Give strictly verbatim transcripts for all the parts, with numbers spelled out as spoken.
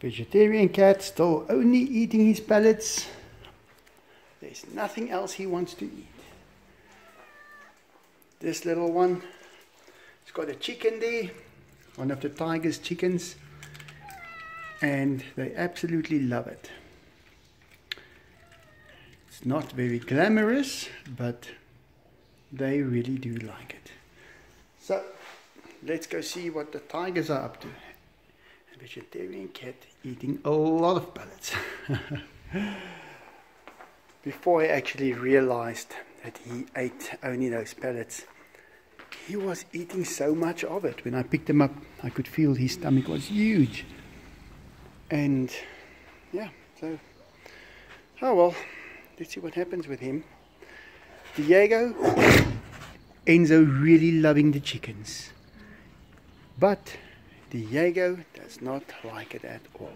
Vegetarian cat, still only eating his pellets. There's nothing else he wants to eat. This little one, it's got a chicken there, one of the tiger's chickens, and they absolutely love it. It's not very glamorous, but they really do like it. So let's go see what the tigers are up to. A vegetarian cat eating a lot of pellets. Before I actually realized that he ate only those pellets, he was eating so much of it. When I picked him up, I could feel his stomach was huge. And yeah, so, oh well, let's see what happens with him. Diego, Enzo really loving the chickens. But Diego does not like it at all.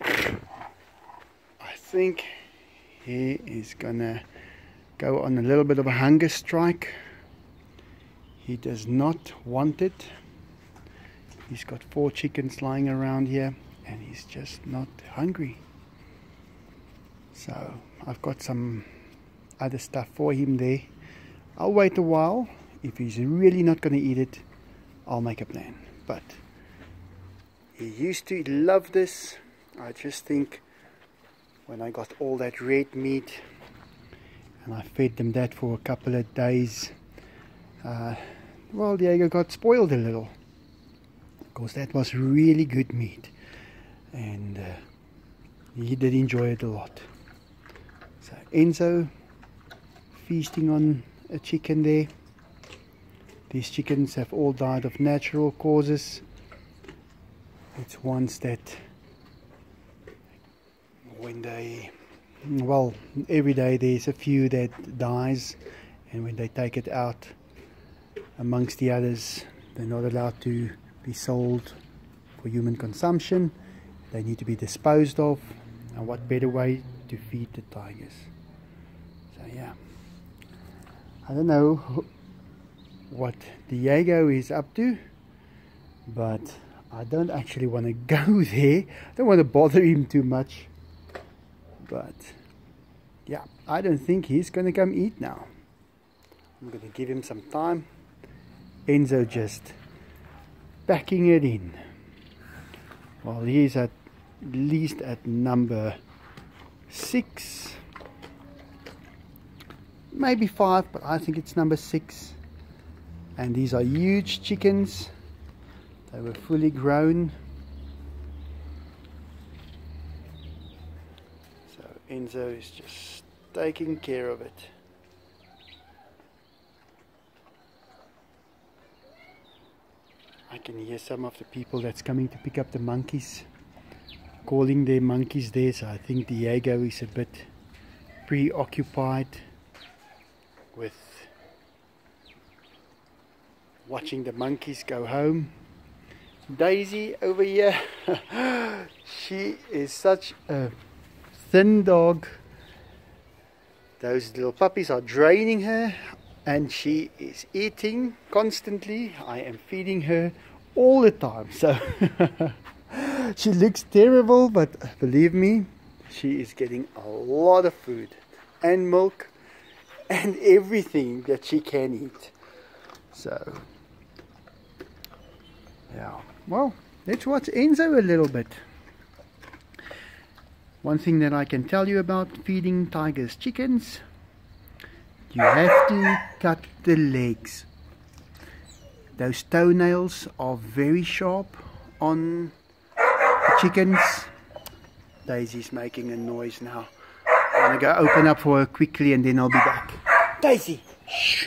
I think he is gonna go on a little bit of a hunger strike. He does not want it. He's got four chickens lying around here and he's just not hungry. So I've got some other stuff for him there. I'll wait a while. If he's really not gonna eat it, I'll make a plan. But he used to love this. I just think when I got all that red meat and I fed them that for a couple of days, uh, well, Diego got spoiled a little, because that was really good meat and uh, he did enjoy it a lot. So Enzo feasting on a chicken there. These chickens have all died of natural causes. It's ones that when they, well, every day there's a few that dies, and when they take it out amongst the others, they're not allowed to be sold for human consumption. They need to be disposed of, and what better way to feed the tigers. So yeah, I don't know what Diego is up to, but I don't actually want to go there. I don't want to bother him too much. But yeah, I don't think he's gonna come eat now. I'm gonna give him some time. Enzo just packing it in. Well, he's at least at number six, maybe five, but I think it's number six. And these are huge chickens. They were fully grown. Enzo is just taking care of it. I can hear some of the people that's coming to pick up the monkeys calling their monkeys there, so I think Diego is a bit preoccupied with watching the monkeys go home. Daisy over here, she is such a thin dog. Those little puppies are draining her and she is eating constantly. I am feeding her all the time, so she looks terrible, but believe me, she is getting a lot of food and milk and everything that she can eat. So yeah, well, let's watch Enzo a little bit. One thing that I can tell you about feeding tigers chickens, you have to cut the legs. Those toenails are very sharp on the chickens. Daisy's making a noise now. I'm gonna go open up for her quickly and then I'll be back. Daisy! Shh!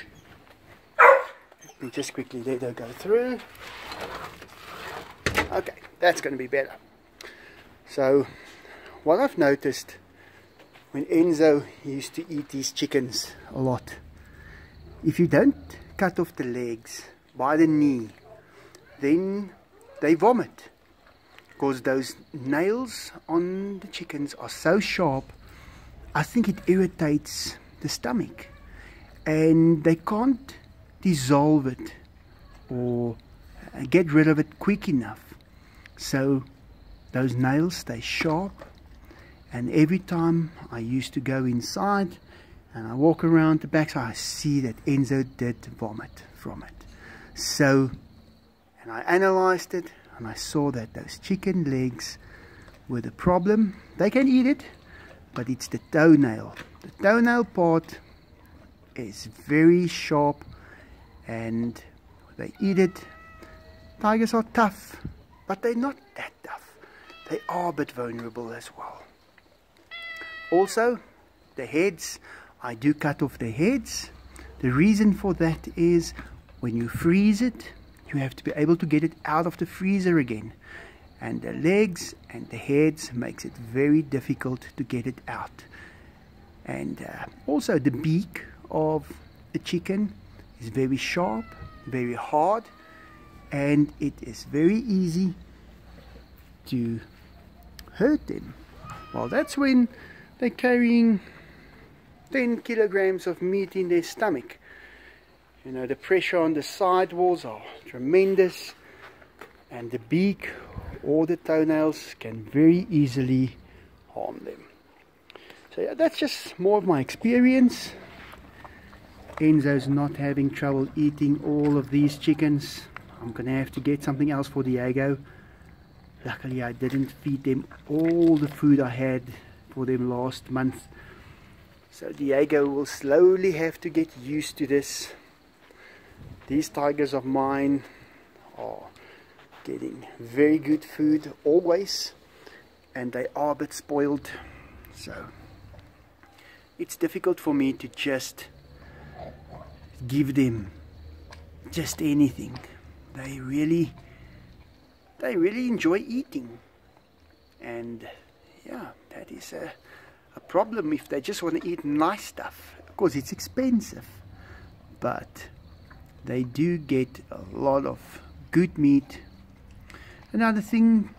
Let me just quickly let her go through. Okay, that's gonna be better. So what I've noticed, when Enzo used to eat these chickens a lot, if you don't cut off the legs by the knee, then they vomit, because those nails on the chickens are so sharp. I think it irritates the stomach and they can't dissolve it or get rid of it quick enough. So those nails stay sharp, and every time I used to go inside and I walk around the back, so I see that Enzo did vomit from it. So, and I analyzed it, and I saw that those chicken legs were the problem. They can eat it, but it's the toenail. The toenail part is very sharp, and they eat it. Tigers are tough, but they're not that tough. They are a bit vulnerable as well. Also, the heads, I do cut off the heads. The reason for that is when you freeze it, you have to be able to get it out of the freezer again. And the legs and the heads makes it very difficult to get it out. And uh, also the beak of the chicken is very sharp, very hard, and it is very easy to hurt them. Well, that's when they're carrying ten kilograms of meat in their stomach. You know, the pressure on the side walls are tremendous, and the beak or the toenails can very easily harm them. So yeah, that's just more of my experience. Enzo's not having trouble eating all of these chickens. I'm gonna have to get something else for Diego. Luckily, I didn't feed them all the food I had for them last month. So Diego will slowly have to get used to this. These tigers of mine are getting very good food always, and they are a bit spoiled, so it's difficult for me to just give them just anything. They really they really enjoy eating, and yeah, that is a, a problem if they just want to eat nice stuff. Of course, it's expensive, but they do get a lot of good meat. Another thing,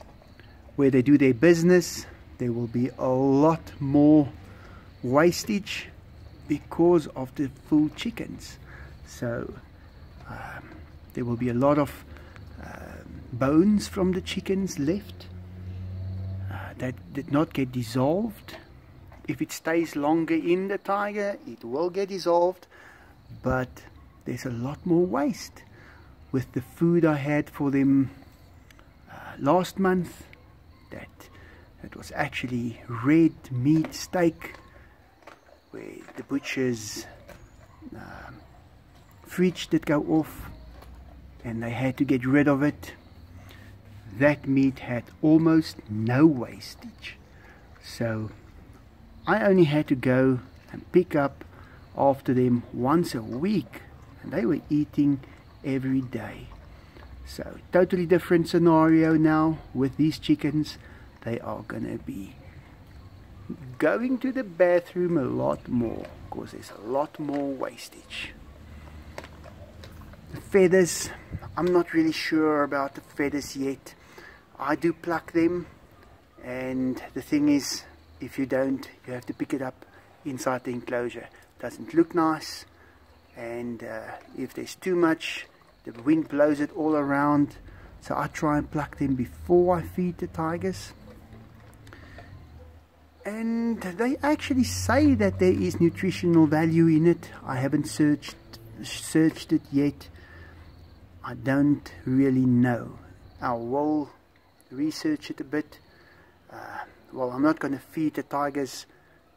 where they do their business, there will be a lot more wastage because of the full chickens. So um, there will be a lot of uh, bones from the chickens left uh, that did not get dissolved. If it stays longer in the tiger, it will get dissolved, but there's a lot more waste. With the food I had for them last month, that it was actually red meat steak, where the butcher's um, fridge did go off and they had to get rid of it. That meat had almost no wastage, so I only had to go and pick up after them once a week, and they were eating every day. So, totally different scenario now with these chickens. They are gonna be going to the bathroom a lot more because there's a lot more wastage. The feathers, I'm not really sure about the feathers yet. I do pluck them, and the thing is, if you don't, you have to pick it up inside the enclosure. It doesn't look nice, and uh, if there's too much, the wind blows it all around. So I try and pluck them before I feed the tigers. And they actually say that there is nutritional value in it. I haven't searched searched it yet. I don't really know. I will research it a bit. Uh, well, I'm not going to feed the tigers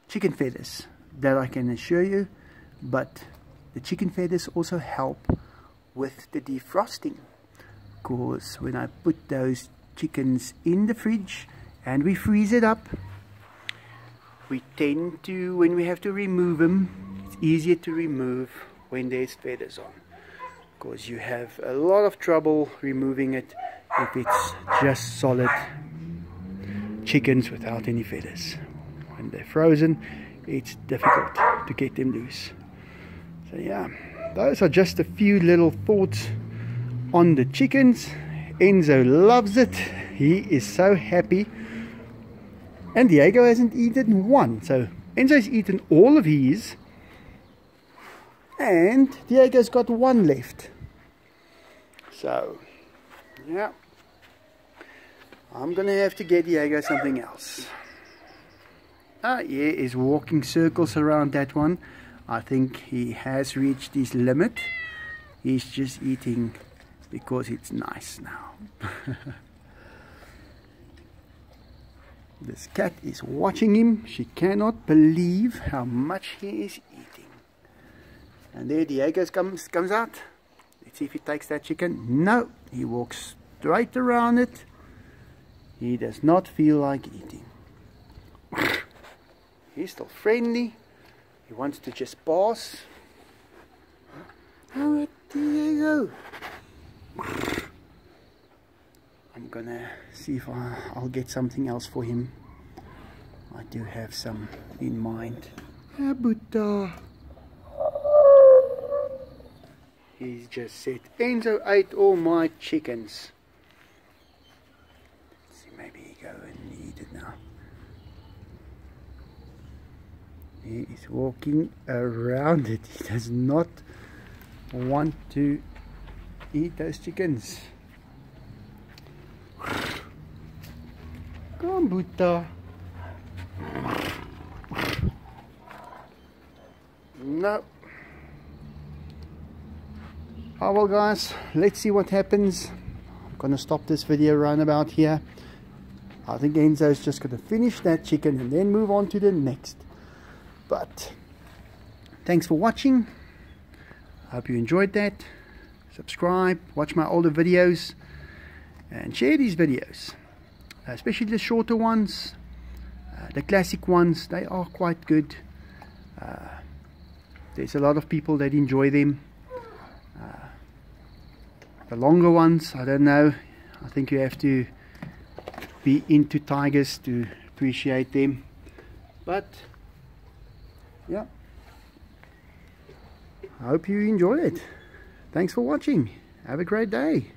chicken feathers, that I can assure you. But the chicken feathers also help with the defrosting, because when I put those chickens in the fridge and we freeze it up, we tend to, when we have to remove them, it's easier to remove when there's feathers on, because you have a lot of trouble removing it if it's just solid chickens without any feathers. When they're frozen, it's difficult to get them loose. So yeah, those are just a few little thoughts on the chickens. Enzo loves it. He is so happy. And Diego hasn't eaten one. So Enzo's eaten all of his, and Diego's got one left. So Yeah. I'm gonna have to get Diego something else. Ah, yeah, he's walking circles around that one. I think he has reached his limit. He's just eating because it's nice now. This cat is watching him. She cannot believe how much he is eating. And there Diego comes, comes out. Let's see if he takes that chicken. No, he walks straight around it. He does not feel like eating. He's still friendly. He wants to just pass. Oh, Diego! I'm gonna see if I, I'll get something else for him. I do have some in mind. Buta. He's just said, Enzo ate all my chickens. Let's see, maybe he go and eat it now. He is walking around it. He does not want to eat those chickens. Come on, Buta. No. Oh well, guys, let's see what happens. I'm gonna stop this video right about here. I think Enzo's just gonna finish that chicken and then move on to the next. But thanks for watching. I hope you enjoyed that. Subscribe, watch my older videos, and share these videos, especially the shorter ones. Uh, the classic ones, they are quite good. Uh, there's a lot of people that enjoy them. Uh, the longer ones, I don't know. I think you have to be into tigers to appreciate them. But yeah, I hope you enjoy it. Thanks for watching. Have a great day.